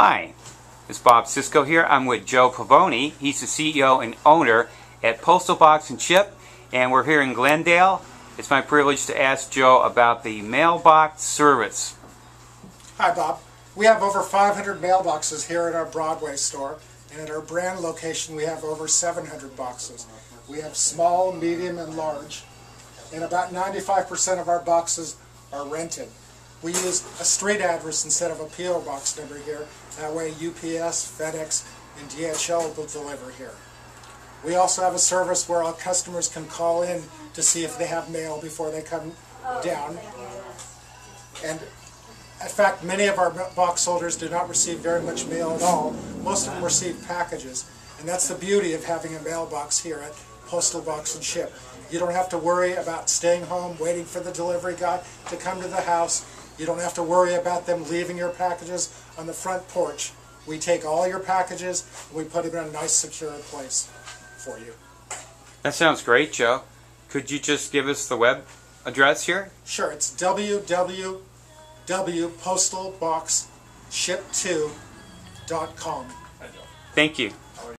Hi, it's Bob Cisco here. I'm with Joe Pavone. He's the CEO and owner at Postal Box and Ship, and we're here in Glendale. It's my privilege to ask Joe about the mailbox service. Hi, Bob. We have over 500 mailboxes here at our Broadway store, and at our brand location we have over 700 boxes. We have small, medium, and large, and about 95% of our boxes are rented. We use a street address instead of a P.O. box number here. That way UPS, FedEx, and DHL will deliver here. We also have a service where our customers can call in to see if they have mail before they come down. And in fact, many of our box holders do not receive very much mail at all. Most of them receive packages. And that's the beauty of having a mailbox here at Postal Box and Ship. You don't have to worry about staying home, waiting for the delivery guy to come to the house. You don't have to worry about them leaving your packages on the front porch. We take all your packages and we put them in a nice, secure place for you. That sounds great, Joe. Could you just give us the web address here? Sure. It's www.postalboxship2.com. Thank you.